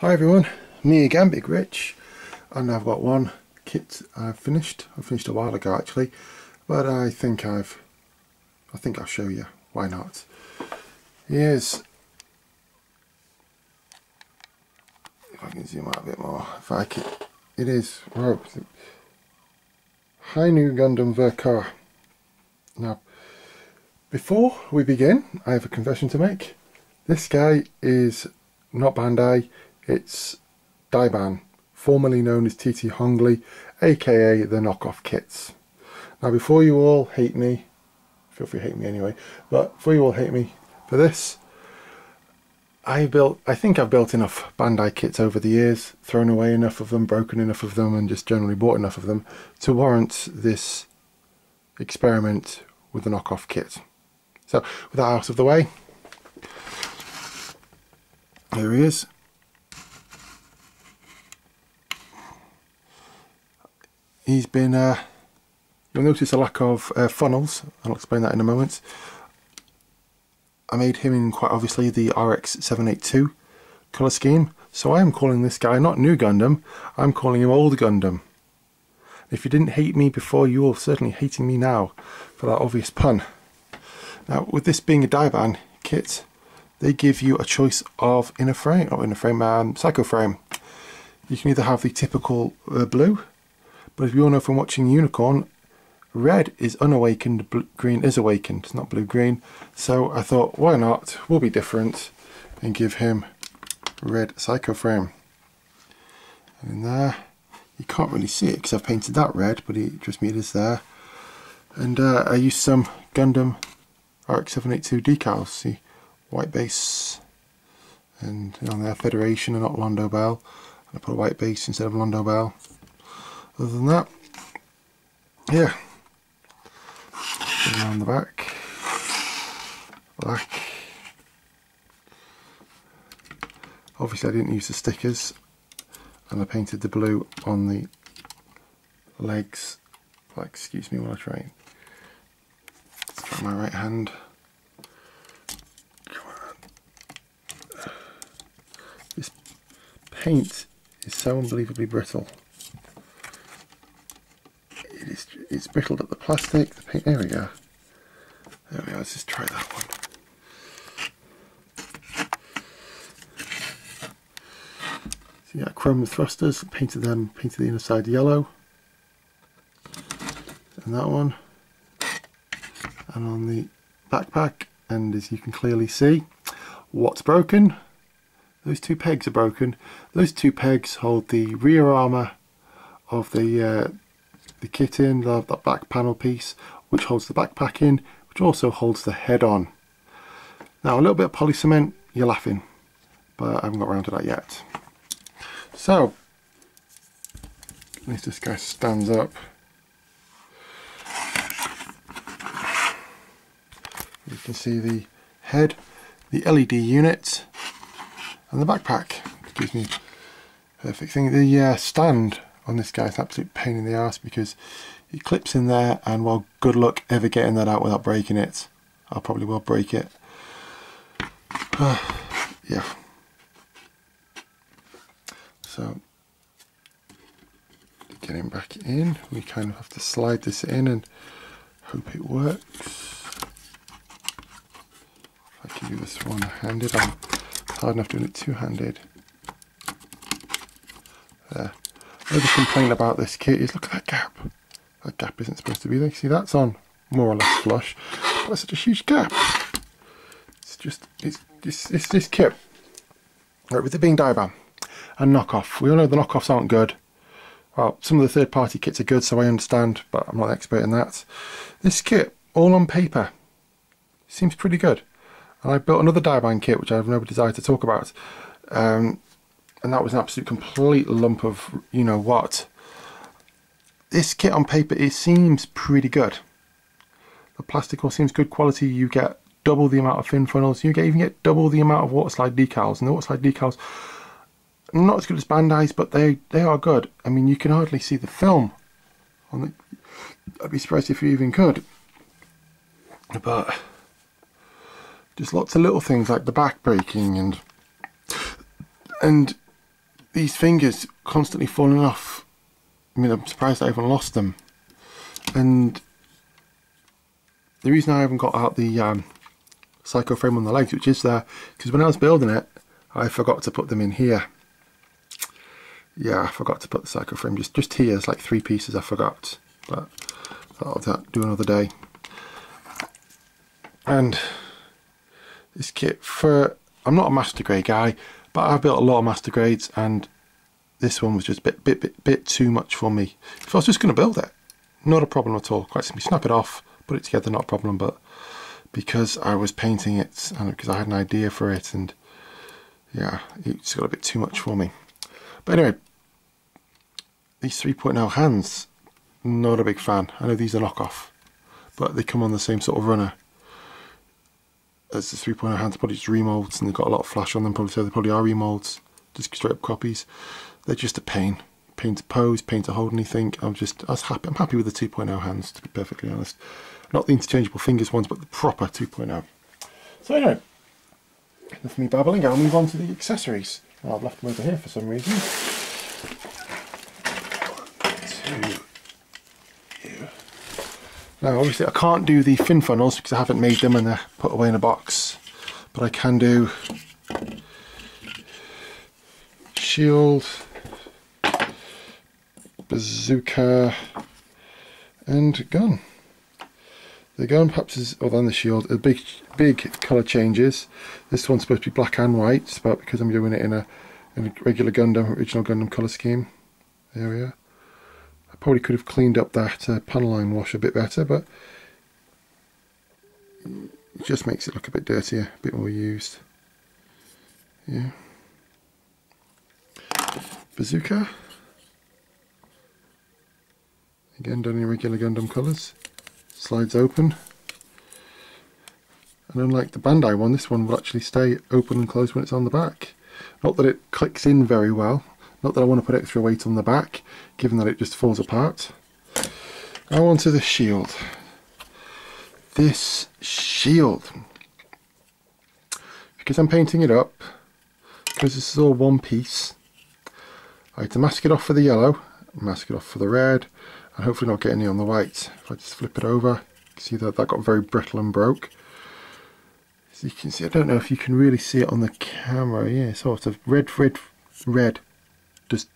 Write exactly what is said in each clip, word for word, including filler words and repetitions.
Hi everyone, me again, Big Rich, and I've got one kit I've finished. I finished a while ago actually, but I think I've, I think I'll show you. Why not? Here's, if I can zoom out a bit more, if I can, it is, whoa, Hi Nu Gundam Ver.Ka. Now, before we begin, I have a confession to make. This guy is not Bandai. It's Daiban, formerly known as T T Hongli, aka the knockoff kits. Now before you all hate me, feel free to hate me anyway, but before you all hate me for this, I built, I think I've built enough Bandai kits over the years, thrown away enough of them, broken enough of them, and just generally bought enough of them to warrant this experiment with the knockoff kit. So with that out of the way, here he is. He's been, uh, you'll notice a lack of uh, funnels, I'll explain that in a moment. I made him in quite obviously the R X seven eight two colour scheme, so I am calling this guy not New Gundam, I'm calling him Old Gundam. If you didn't hate me before, you are certainly hating me now for that obvious pun. Now with this being a Daiban kit, they give you a choice of inner frame, or inner frame, um, psycho frame. You can either have the typical uh, blue, but as we all know from watching Unicorn, red is unawakened, blue, green is awakened. It's not blue-green. So I thought, why not? We'll be different and give him red psycho frame. And in there, you can't really see it because I've painted that red, but it just me it is there. And uh, I used some Gundam R X seven eight two decals. See, White Base, and on there Federation and not Londo Bell. And I put a White Base instead of Londo Bell. Other than that, yeah, around the back, black. Obviously I didn't use the stickers, and I painted the blue on the legs. Like, excuse me while I try, try my right hand. Come on. This paint is so unbelievably brittle. It's, it's brittled up the plastic, the paint, there we go, there we go, let's just try that one. So yeah, chrome thrusters, painted them, painted the inner side yellow, and that one, and on the backpack, and as you can clearly see, what's broken? Those two pegs are broken. Those two pegs hold the rear armour of the uh, the kit in, the, that back panel piece, which holds the backpack in, which also holds the head on. Now a little bit of poly cement, you're laughing, but I haven't got around to that yet. So, at least this guy stands up. You can see the head, the L E D unit, and the backpack. Gives me perfect thing. The uh, stand on this guy is an absolute pain in the ass because it clips in there, and well, good luck ever getting that out without breaking it. I probably will break it. Uh, yeah. So getting back in, we kind of have to slide this in and hope it works. If I can do this one-handed, I'm hard enough doing it two-handed. There. Another complaint about this kit is, look at that gap. That gap isn't supposed to be there. See, that's on more or less flush. But that's such a huge gap. It's just, it's, it's, it's this kit. Right, with it being Daiban and knockoff. We all know the knockoffs aren't good. Well, some of the third party kits are good, so I understand, but I'm not an expert in that. This kit, all on paper, seems pretty good. And I built another Daiban kit, which I have no desire to talk about. Um, And that was an absolute complete lump of, you know what. This kit on paper, it seems pretty good. The plastic all seems good quality. You get double the amount of fin funnels. You get, even get double the amount of water slide decals. And the water slide decals, not as good as Bandai's, but they, they are good. I mean, you can hardly see the film on the, I'd be surprised if you even could. But just lots of little things like the back breaking and... and these fingers constantly falling off. I mean, I'm surprised I even lost them. And the reason I haven't got out the um, psycho frame on the legs, which is there, because when I was building it, I forgot to put them in here. Yeah, I forgot to put the psycho frame, just, just here, it's like three pieces I forgot. But that'll that, do another day. And this kit for, I'm not a master grade guy, but I've built a lot of master grades, and this one was just a bit, bit, bit, bit too much for me. If I was just going to build it, not a problem at all. Quite simply snap it off, put it together, not a problem. But because I was painting it, and because I had an idea for it, and yeah, it's got a bit too much for me. But anyway, these three point oh hands, not a big fan. I know these are knockoff, but they come on the same sort of runner as the three point oh hands. Probably just remolds, and they've got a lot of flash on them, probably, so they probably are remolds, just straight up copies. They're just a pain. Pain to pose, pain to hold anything. I'm just, I was happy, I'm happy with the two point oh hands, to be perfectly honest. Not the interchangeable fingers ones, but the proper two point oh. So anyway, enough of me babbling, I'll move on to the accessories. Oh, I've left them over here for some reason. Two. Now obviously I can't do the fin funnels because I haven't made them and they're put away in a box, but I can do shield, bazooka and gun. The gun perhaps is, other than the shield, a big big colour changes. This one's supposed to be black and white, but because I'm doing it in a, in a regular Gundam, original Gundam colour scheme. There we are. I probably could have cleaned up that uh, panel line wash a bit better, but it just makes it look a bit dirtier, a bit more used. Yeah. Bazooka. Again, done in regular Gundam colours. Slides open. And unlike the Bandai one, this one will actually stay open and closed when it's on the back. Not that it clicks in very well. Not that I want to put extra weight on the back, given that it just falls apart. Now onto the shield. This shield, because I'm painting it up, because this is all one piece, I had to mask it off for the yellow, mask it off for the red, and hopefully not get any on the white. If I just flip it over, you can see that that got very brittle and broke. So you can see, I don't know if you can really see it on the camera, yeah, sort of red, red, red, just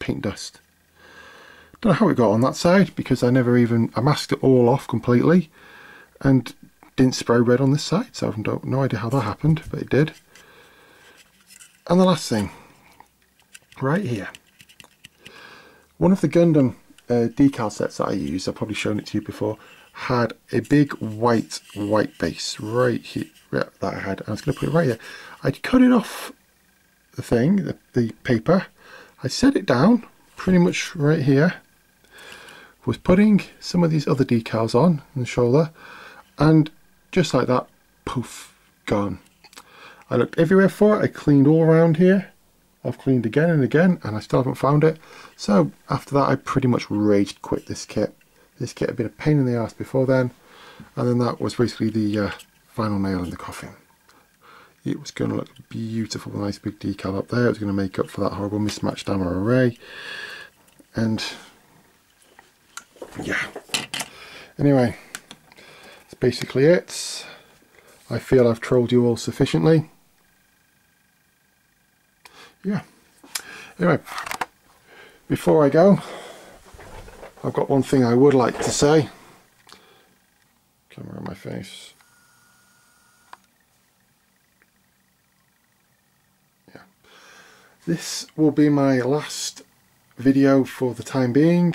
paint dust. Don't know how it got on that side, because I never even, I masked it all off completely and didn't spray red on this side, so I have no idea how that happened, but it did. And the last thing, right here. One of the Gundam uh, decal sets that I use, I've probably shown it to you before, had a big white, white base right here, yeah, that I had, and I was going to put it right here. I cut it off the thing, the, the paper, I set it down pretty much right here, was putting some of these other decals on, on the shoulder, and just like that, poof, gone. I looked everywhere for it, I cleaned all around here, I've cleaned again and again, and I still haven't found it. So after that I pretty much rage quit this kit. This kit had been a pain in the ass before then, and then that was basically the uh, final nail in the coffin. It was going to look beautiful, nice big decal up there. It was going to make up for that horrible mismatched ammo array. And yeah. Anyway, that's basically it. I feel I've trolled you all sufficiently. Yeah. Anyway, before I go, I've got one thing I would like to say. Camera in my face. This will be my last video for the time being.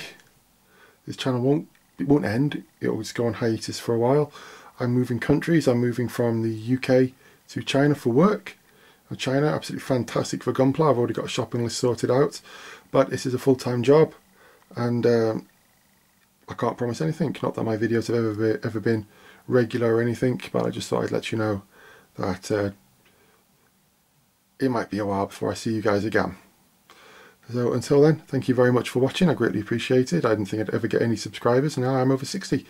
This channel won't, it won't end, it'll just go on hiatus for a while. I'm moving countries, I'm moving from the U K to China for work. And China, absolutely fantastic for Gunpla, I've already got a shopping list sorted out. But this is a full-time job, and um, I can't promise anything. Not that my videos have ever been, ever been regular or anything, but I just thought I'd let you know that uh, it might be a while before I see you guys again. So until then, thank you very much for watching. I greatly appreciate it. I didn't think I'd ever get any subscribers, and now I'm over sixty.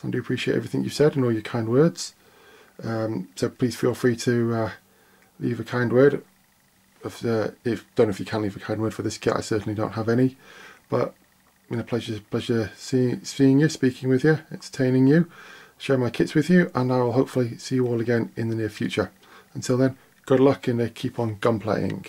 So I do appreciate everything you've said and all your kind words. Um, so please feel free to uh, leave a kind word of the, if don't know if you can leave a code word for this kit. I certainly don't have any, but it's been a pleasure, pleasure seeing, seeing you, speaking with you, entertaining you, sharing my kits with you, and I will hopefully see you all again in the near future. Until then, good luck and uh, keep on gunplaying.